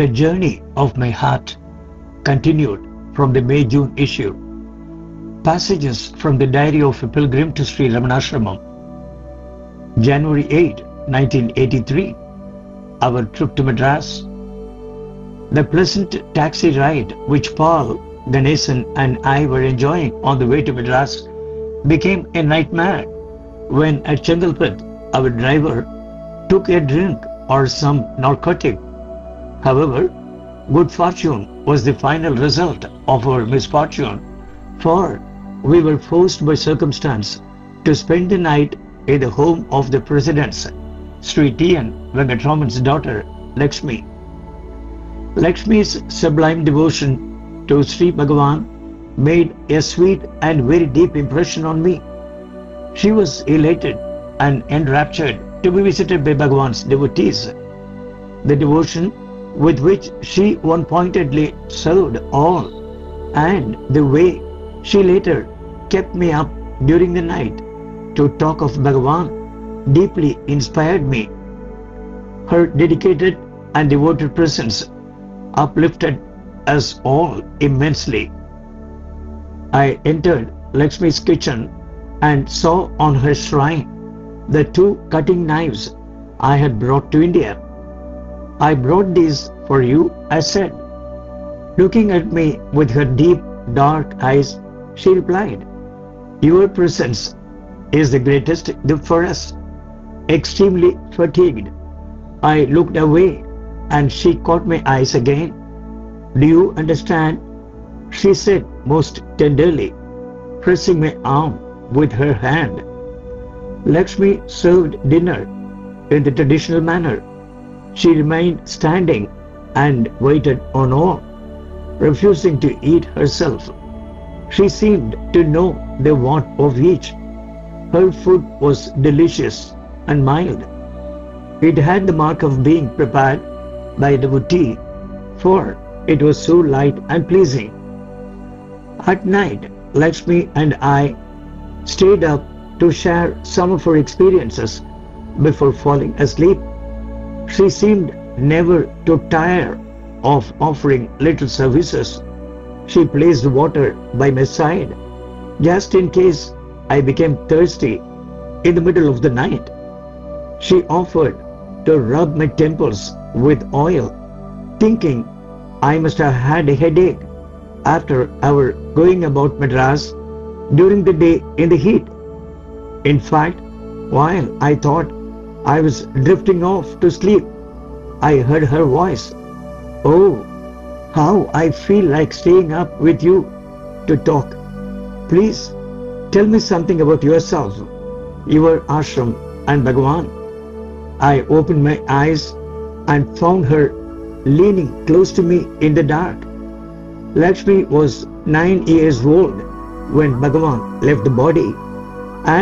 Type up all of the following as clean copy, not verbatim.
The journey of my heart continued from the May-June issue. Passages from the Diary of a Pilgrim to Sri Ramanasramam. January 8, 1983, our trip to Madras. The pleasant taxi ride which Paul, Ganesan and I were enjoying on the way to Madras became a nightmare when at Chengalpattu our driver took a drink or some narcotic. However, good fortune was the final result of our misfortune, for we were forced by circumstance to spend the night in the home of the presidents, Sri T.N. Venkataraman's daughter, Lakshmi. Lakshmi's sublime devotion to Sri Bhagavan made a sweet and very deep impression on me. She was elated and enraptured to be visited by Bhagavan's devotees. The devotion with which she one-pointedly served all, and the way she later kept me up during the night to talk of Bhagavan deeply inspired me. Her dedicated and devoted presence uplifted us all immensely. I entered Lakshmi's kitchen and saw on her shrine the two cutting knives I had brought to India. "I brought these for you," I said. Looking at me with her deep, dark eyes, she replied, "Your presence is the greatest gift for us." Extremely fatigued, I looked away and she caught my eyes again. "Do you understand?" she said most tenderly, pressing my arm with her hand. Lakshmi served dinner in the traditional manner. She remained standing and waited on all, refusing to eat herself. She seemed to know the want of each. Her food was delicious and mild. It had the mark of being prepared by a devotee, for it was so light and pleasing. At night, Lakshmi and I stayed up to share some of her experiences before falling asleep. She seemed never to tire of offering little services. She placed water by my side, just in case I became thirsty in the middle of the night. She offered to rub my temples with oil, thinking I must have had a headache after our going about Madras during the day in the heat. In fact, while I thought I was drifting off to sleep, I heard her voice. "Oh, how I feel like staying up with you to talk. Please tell me something about yourself, your ashram and Bhagavan." I opened my eyes and found her leaning close to me in the dark. Lakshmi was 9 years old when Bhagavan left the body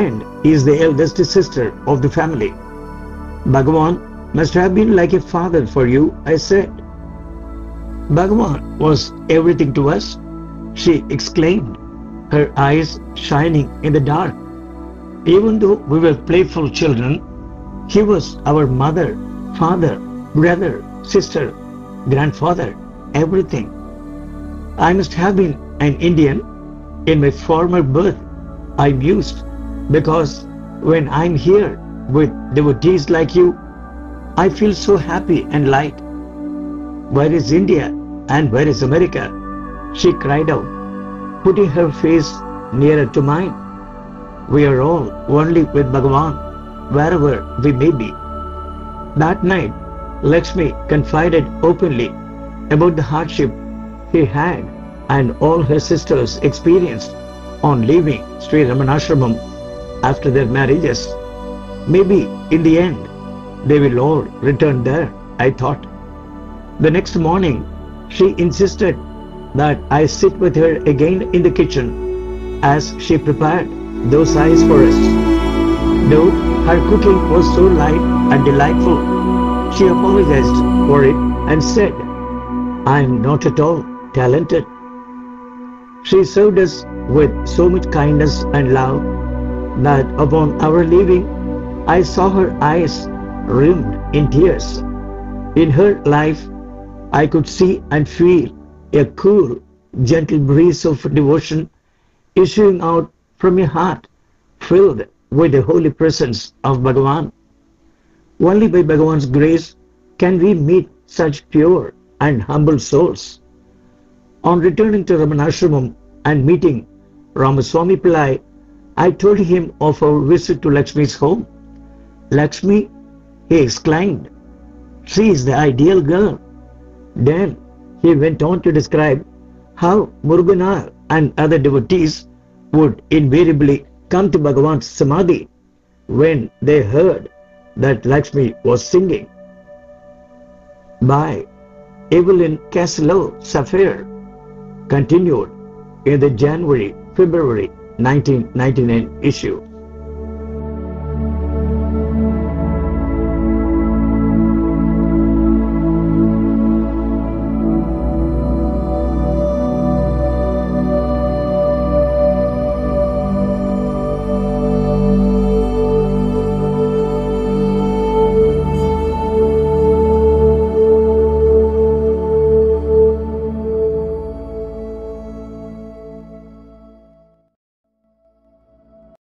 and is the eldest sister of the family. "Bhagavan must have been like a father for you," I said. "Bhagavan was everything to us," she exclaimed, her eyes shining in the dark. "Even though we were playful children, he was our mother, father, brother, sister, grandfather, everything. I must have been an Indian in my former birth," I mused, "because when I'm here with devotees like you, I feel so happy and light." "Where is India and where is America?" she cried out, putting her face nearer to mine. "We are all only with Bhagavan, wherever we may be." That night, Lakshmi confided openly about the hardship she had and all her sisters experienced on leaving Sri Ramanasramam after their marriages. Maybe in the end, they will all return there, I thought. The next morning, she insisted that I sit with her again in the kitchen as she prepared dosais for us. Though her cooking was so light and delightful, she apologized for it and said, "I am not at all talented." She served us with so much kindness and love that upon our leaving, I saw her eyes rimmed in tears. In her life, I could see and feel a cool, gentle breeze of devotion issuing out from a heart filled with the holy presence of Bhagavan. Only by Bhagavan's grace can we meet such pure and humble souls. On returning to Ramanasramam and meeting Ramaswami Pillai, I told him of our visit to Lakshmi's home. "Lakshmi," he exclaimed, "she is the ideal girl." Then he went on to describe how Muruganar and other devotees would invariably come to Bhagavan's samadhi when they heard that Lakshmi was singing. By Evelyn Kaselow Saphier, continued in the January-February 1999 issue.